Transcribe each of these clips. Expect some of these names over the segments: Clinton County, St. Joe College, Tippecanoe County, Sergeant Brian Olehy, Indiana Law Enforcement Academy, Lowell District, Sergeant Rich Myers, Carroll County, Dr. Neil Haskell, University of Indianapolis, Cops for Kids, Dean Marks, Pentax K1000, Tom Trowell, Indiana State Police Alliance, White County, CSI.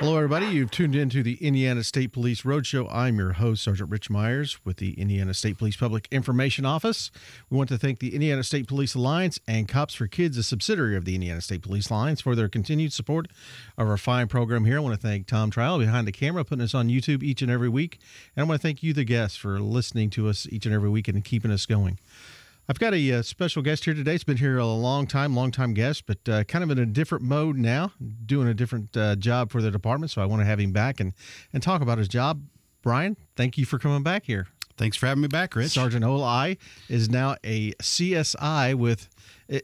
Hello, everybody. You've tuned into the Indiana State Police Roadshow. I'm your host, Sergeant Rich Myers, with the Indiana State Police Public Information Office. We want to thank the Indiana State Police Alliance and Cops for Kids, a subsidiary of the Indiana State Police Alliance, for their continued support of our fine program here. I want to thank Tom Trowell behind the camera, putting us on YouTube each and every week. And I want to thank you, the guests, for listening to us each and every week and keeping us going. I've got a special guest here today. He's been here a long time guest, but kind of in a different mode now, doing a different job for the department. So I want to have him back and talk about his job. Brian, thank you for coming back here. Thanks for having me back, Rich. Sergeant Olehy is now a CSI with...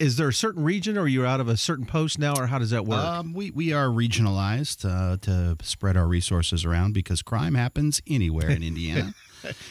Is there a certain region, or are you out of a certain post now, or how does that work? We are regionalized to spread our resources around, because crime happens anywhere in Indiana.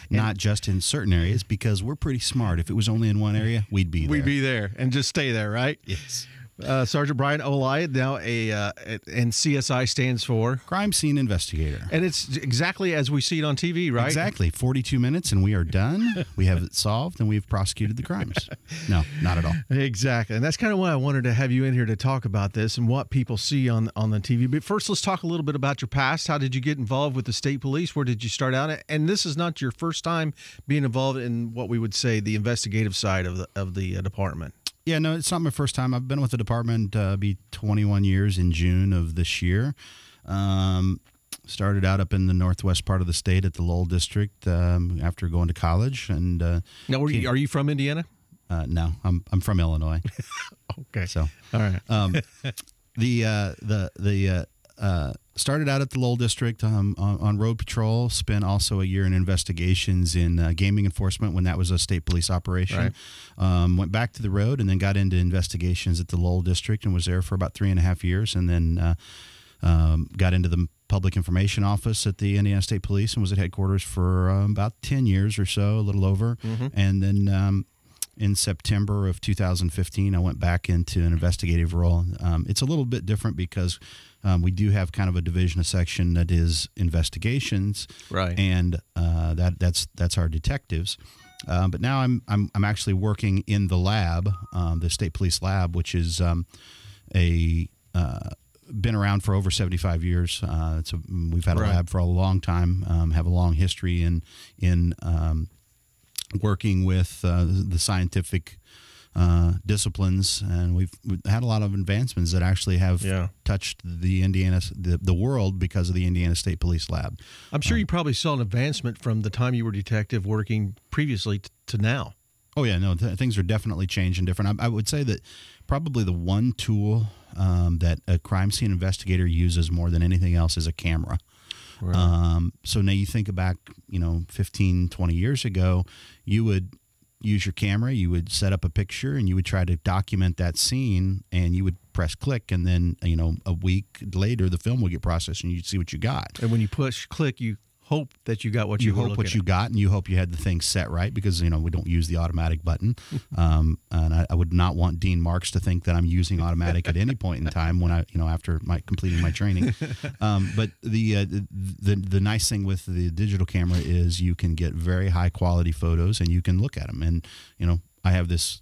Not just in certain areas, because we're pretty smart. If it was only in one area, we'd be there. We'd be there and just stay there, right? Yes. Sergeant Brian Olehy, now and CSI stands for? Crime Scene Investigator. And it's exactly as we see it on TV, right? Exactly. 42 minutes and we are done. We have it solved and we've prosecuted the crimes. No, not at all. Exactly. And that's kind of why I wanted to have you in here to talk about this and what people see on the TV. But first, let's talk a little bit about your past. How did you get involved with the state police? Where did you start out at? And this is not your first time being involved in what we would say the investigative side of the department. Yeah, no, it's not my first time. I've been with the department be 21 years in June of this year. Started out up in the northwest part of the state at the Lowell District after going to college. And now, are you from Indiana? No, I'm from Illinois. Okay, so all right. Started out at the Lowell District on road patrol, spent also a year in investigations in gaming enforcement when that was a state police operation. Right. Went back to the road and then got into investigations at the Lowell District and was there for about 3.5 years, and then got into the public information office at the Indiana State Police and was at headquarters for about 10 years or so, a little over. Mm-hmm. And then in September of 2015, I went back into an investigative role. It's a little bit different because we do have kind of a division, a section that is investigations, right? And that's our detectives. But now I'm actually working in the lab, the state police lab, which is been around for over 75 years. We've had a right. lab for a long time, have a long history in working with the scientific disciplines, and we've had a lot of advancements that actually have yeah. touched the the world because of the Indiana State Police Lab. I'm sure you probably saw an advancement from the time you were detective working previously to now. Oh yeah, no, things are definitely changed and different. I would say that probably the one tool that a crime scene investigator uses more than anything else is a camera. Right. So now you think back, you know, 15, 20 years ago, you would use your camera, you would set up a picture and you would try to document that scene, and you would press click, and then, you know, a week later the film would get processed and you'd see what you got. And when you push click, you hope that you got what you hope what you got, and you hope you had the thing set right, because, you know, we don't use the automatic button. And I would not want Dean Marks to think that I'm using automatic at any point in time when I, you know, after completing my training. But the nice thing with the digital camera is you can get very high quality photos and you can look at them. And, you know, I have this,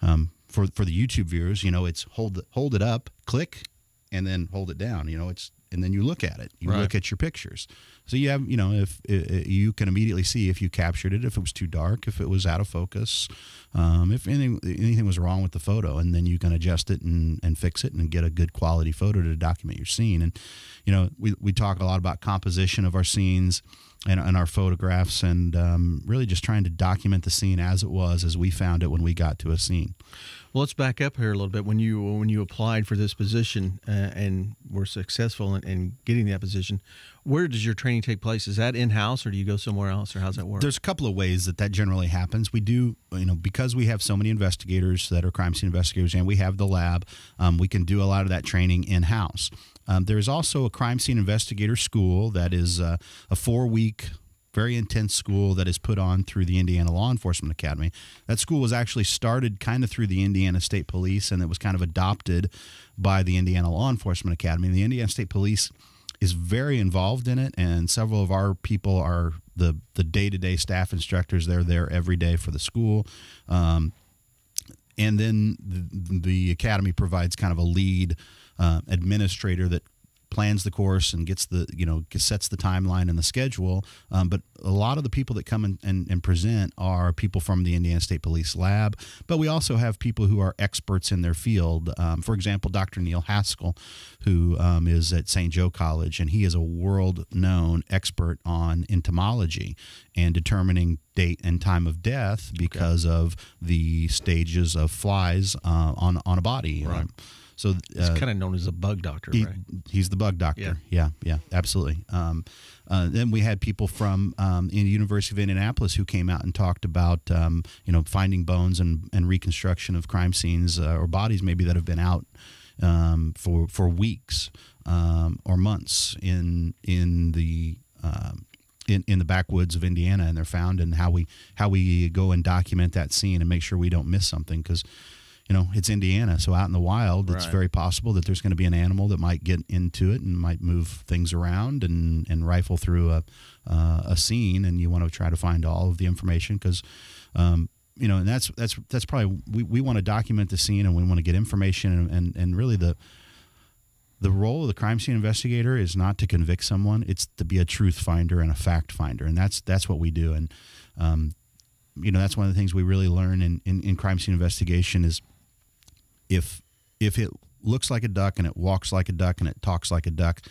for the YouTube viewers, you know, it's hold it up, click, and then hold it down. You know, it's, and then you look at it, you right. look at your pictures. So you have, you know, if you can immediately see if you captured it, if it was too dark, if it was out of focus, if anything was wrong with the photo, and then you can adjust it and fix it and get a good quality photo to document your scene. And, you know, we talk a lot about composition of our scenes and our photographs, and really just trying to document the scene as it was, as we found it when we got to a scene. Well, let's back up here a little bit. When you applied for this position and were successful in getting that position, where does your training take place? Is that in-house, or do you go somewhere else, or how's that work? There's a couple of ways that generally happens. We do, you know, because we have so many investigators that are crime scene investigators, and we have the lab, we can do a lot of that training in-house. There is also a crime scene investigator school that is a 4-week, very intense school that is put on through the Indiana Law Enforcement Academy. That school was actually started kind of through the Indiana State Police, and it was kind of adopted by the Indiana Law Enforcement Academy. And the Indiana State Police is very involved in it, and several of our people are the day-to-day staff instructors. They're there every day for the school. And then the academy provides kind of a lead administrator that plans the course and gets the, sets the timeline and the schedule. But a lot of the people that come and present are people from the Indiana State Police Lab, but we also have people who are experts in their field. For example, Dr. Neil Haskell, who is at St. Joe College, and he is a world-known expert on entomology and determining date and time of death because of the stages of flies on a body. Right. So he's kind of known as a bug doctor, right? He's the bug doctor. Yeah, yeah, absolutely. Then we had people from in the University of Indianapolis who came out and talked about, finding bones and reconstruction of crime scenes or bodies maybe that have been out for weeks or months in the backwoods of Indiana, and they're found, and how we go and document that scene and make sure we don't miss something, because it's Indiana, so out in the wild, it's very possible that there's going to be an animal that might get into it and might move things around and rifle through a scene, and you want to try to find all of the information because, and that's probably, we want to document the scene and we want to get information, and really the role of the crime scene investigator is not to convict someone, it's to be a truth finder and a fact finder, and that's what we do, and that's one of the things we really learn in crime scene investigation is, if it looks like a duck and it walks like a duck and it talks like a duck,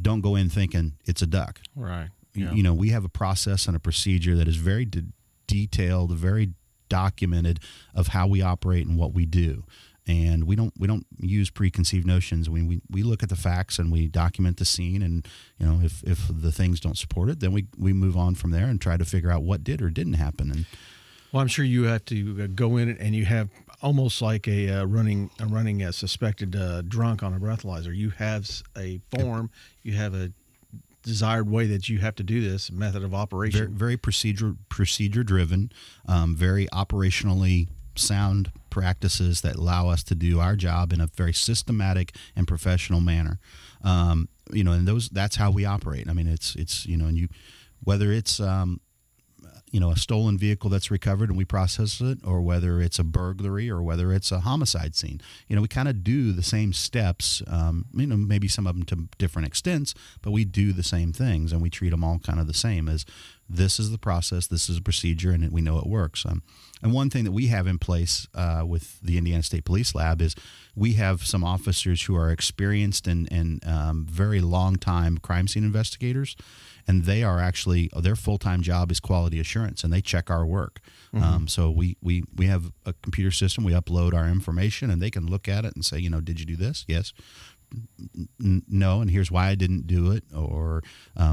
don't go in thinking it's a duck. Right. Yeah. We have a process and a procedure that is very detailed, very documented of how we operate and what we do. And we don't use preconceived notions. We look at the facts and we document the scene, and if the things don't support it, then we move on from there and try to figure out what did or didn't happen. And well, I'm sure you have to go in and you have almost like a running suspected drunk on a breathalyzer. You have a form, you have a desired way that you have to do this method of operation. Very procedure driven, very operationally sound practices that allow us to do our job in a very systematic and professional manner. And that's how we operate. I mean, it's and whether it's a stolen vehicle that's recovered and we process it, or whether it's a burglary, or whether it's a homicide scene, we kind of do the same steps, maybe some of them to different extents, but we do the same things, and we treat them all kind of the same as this is the process, this is a procedure, and we know it works. And one thing that we have in place with the Indiana State Police Lab is we have some officers who are experienced and very long-time crime scene investigators, and they are actually, their full-time job is quality assurance, and they check our work. Mm-hmm. So we have a computer system, we upload our information, and they can look at it and say, did you do this? Yes. No, and here's why I didn't do it. Or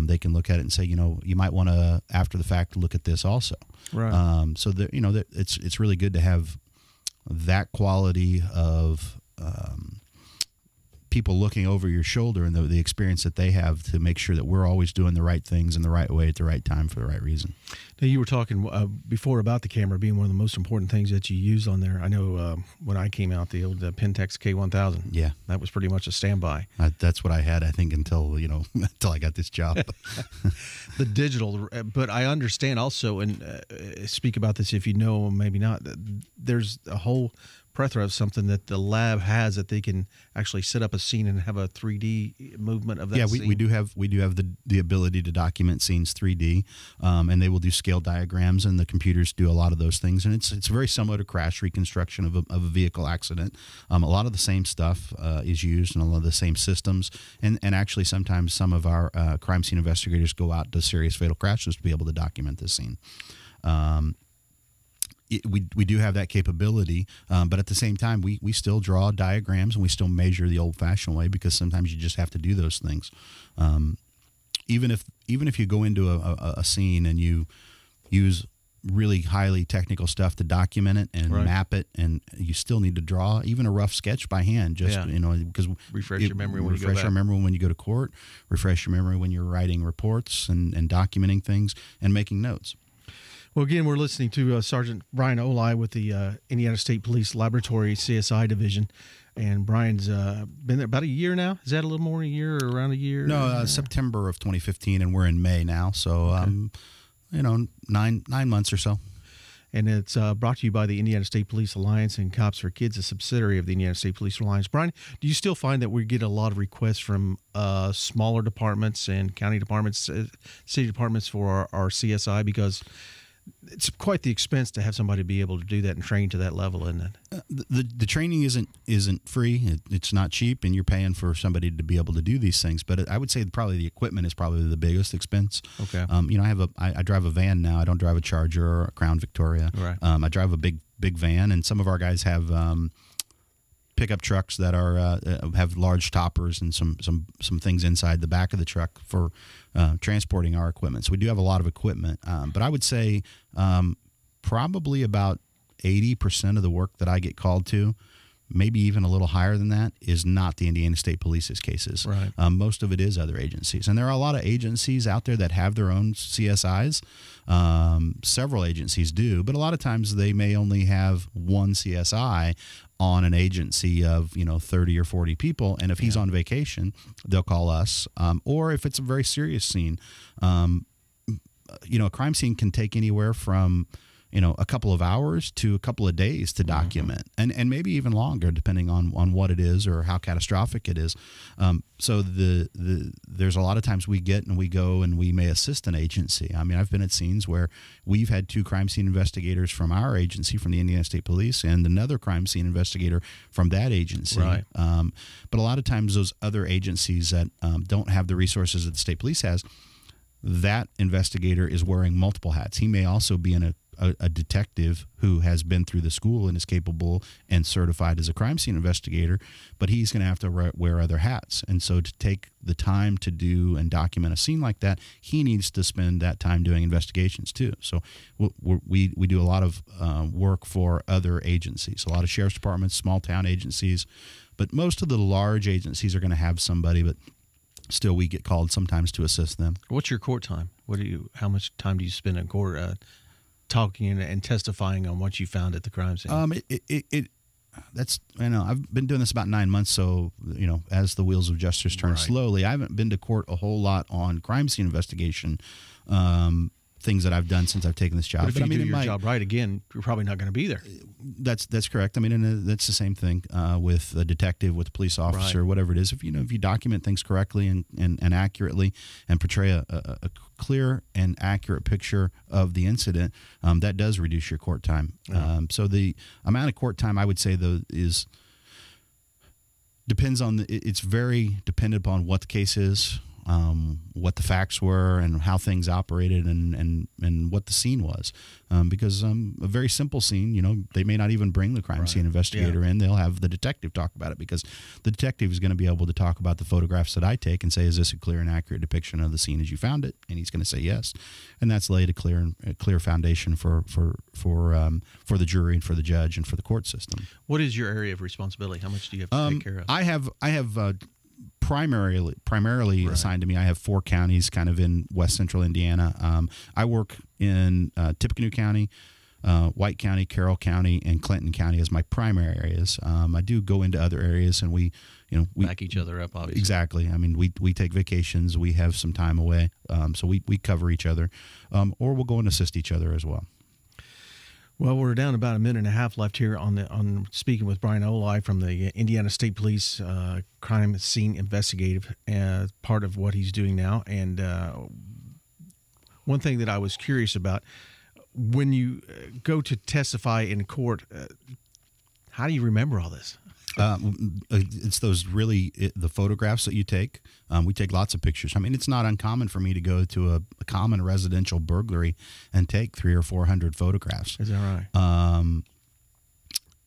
they can look at it and say, you might want to, after the fact, look at this also. Right. So that it's really good to have that quality of people looking over your shoulder and the experience that they have to make sure that we're always doing the right things in the right way at the right time for the right reason. Now, you were talking before about the camera being one of the most important things that you use on there. I know when I came out, the old Pentax K1000. Yeah. That was pretty much a standby. That's what I had, I think, until, until I got this job. The digital. But I understand also, and speak about this if you know, maybe not, there's a whole plethora of something that the lab has that they can actually set up a scene and have a 3D movement of that. Yeah, we do have the ability to document scenes 3D, and they will do scale diagrams, and the computers do a lot of those things. And it's very similar to crash reconstruction of a vehicle accident. A lot of the same stuff is used, and a lot of the same systems. And actually, sometimes some of our crime scene investigators go out to serious fatal crashes to be able to document this scene. We do have that capability, but at the same time, we still draw diagrams and we still measure the old-fashioned way, because sometimes you just have to do those things. Even if you go into a scene and you use really highly technical stuff to document it and map it, and you still need to draw even a rough sketch by hand, just because refresh your memory when you go back. Refresh your memory when you go to court. Refresh your memory when you're writing reports and documenting things and making notes. Well, again, we're listening to Sergeant Brian Olehy with the Indiana State Police Laboratory CSI Division. And Brian's been there about a year now. Is that a little more than a year or around a year? No, September of 2015, and we're in May now. So, 9 months or so. and it's brought to you by the Indiana State Police Alliance and Cops for Kids, a subsidiary of the Indiana State Police Alliance. Brian, do you still find that we get a lot of requests from smaller departments and county departments, city departments for our CSI, because it's quite the expense to have somebody be able to do that and train to that level, isn't it? The training isn't free. It's not cheap, and you're paying for somebody to be able to do these things. But I would say probably the equipment is probably the biggest expense. Okay. You know, I drive a van now. I don't drive a Charger or a Crown Victoria. Right. I drive a big van, and some of our guys have pickup trucks that are have large toppers and some things inside the back of the truck for transporting our equipment. So we do have a lot of equipment, but I would say probably about 80% of the work that I get called to, maybe even a little higher than that, is not the Indiana State Police's cases. Right. Most of it is other agencies. And there are a lot of agencies out there that have their own CSIs. Several agencies do, but a lot of times they may only have one CSI on an agency of, you know, 30 or 40 people. And if he's on vacation, they'll call us. Or if it's a very serious scene, you know, a crime scene can take anywhere from, you know, a couple of hours to a couple of days to document, and maybe even longer, depending on what it is or how catastrophic it is. So there's a lot of times we get and we go and we may assist an agency. I mean, I've been at scenes where we've had two crime scene investigators from our agency, from the Indiana State Police, and another crime scene investigator from that agency. Right. But a lot of times those other agencies that don't have the resources that the state police has, that investigator is wearing multiple hats. He may also be in a detective who has been through the school and is capable and certified as a crime scene investigator, but he's going to have to wear other hats. And so to take the time to do and document a scene like that, he needs to spend that time doing investigations too. So we do a lot of work for other agencies, a lot of sheriff's departments, small town agencies, but most of the large agencies are going to have somebody, but still we get called sometimes to assist them. What's your court time? How much time do you spend in court talking and testifying on what you found at the crime scene? That's, you know, I've been doing this about 9 months, so, you know, as the wheels of justice turn slowly, I haven't been to court a whole lot on crime scene investigation, things that I've done since I've taken this job. But if you do your job right, again, you're probably not going to be there. That's correct. I mean, and that's the same thing with a detective, with a police officer, whatever it is. If you know, if you document things correctly and accurately, and portray a clear and accurate picture of the incident, that does reduce your court time. So the amount of court time, I would say, though, is depends on it's very dependent upon what the case is, what the facts were and how things operated and what the scene was. Because a very simple scene, you know, they may not even bring the crime scene investigator in. They'll have the detective talk about it, because the detective is going to be able to talk about the photographs that I take and say, is this a clear and accurate depiction of the scene as you found it? And he's going to say yes. And that's laid a clear foundation for the jury and for the judge and for the court system. What is your area of responsibility? How much do you have to take care of? Primarily assigned to me, I have four counties kind of in west central Indiana. I work in Tippecanoe County, White County, Carroll County, and Clinton County as my primary areas. I do go into other areas, and we, you know, we back each other up, obviously. Exactly. I mean, we take vacations, we have some time away, so we cover each other, or we'll go and assist each other as well. Well, we're down about a minute and a half left here on speaking with Brian Olehy from the Indiana State Police crime scene investigative, part of what he's doing now. And one thing that I was curious about, when you go to testify in court, how do you remember all this? It's the photographs that you take. We take lots of pictures. I mean, it's not uncommon for me to go to a common residential burglary and take 300 or 400 photographs. Is that right?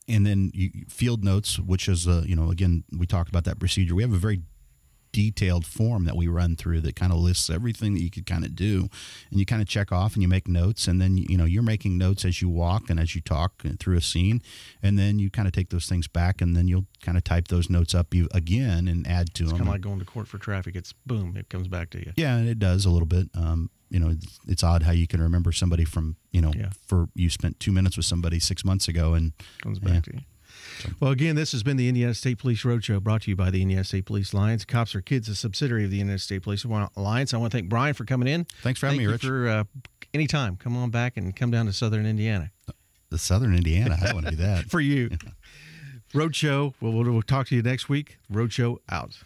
And then field notes, which is, you know, again, we talked about that procedure. We have a very detailed form that we run through that kind of lists everything that you could kind of do, and you kind of check off and you make notes, and then, you know, you're making notes as you walk and as you talk through a scene, and then you kind of take those things back, and then you'll kind of type those notes up again and add to them. It's kind of like going to court for traffic. It's boom, it comes back to you. Yeah, and it does a little bit. You know, it's odd how you can remember somebody from, you know, for you spent 2 minutes with somebody 6 months ago, and comes back to you. Well, again, this has been the Indiana State Police Roadshow, brought to you by the Indiana State Police Alliance. Cops for Kids, a subsidiary of the Indiana State Police Alliance. I want to thank Brian for coming in. Thanks for having me, Rich. Thank you for anytime, come on back and come down to Southern Indiana. The Southern Indiana, I don't want to do that. For you. Roadshow, we'll talk to you next week. Roadshow out.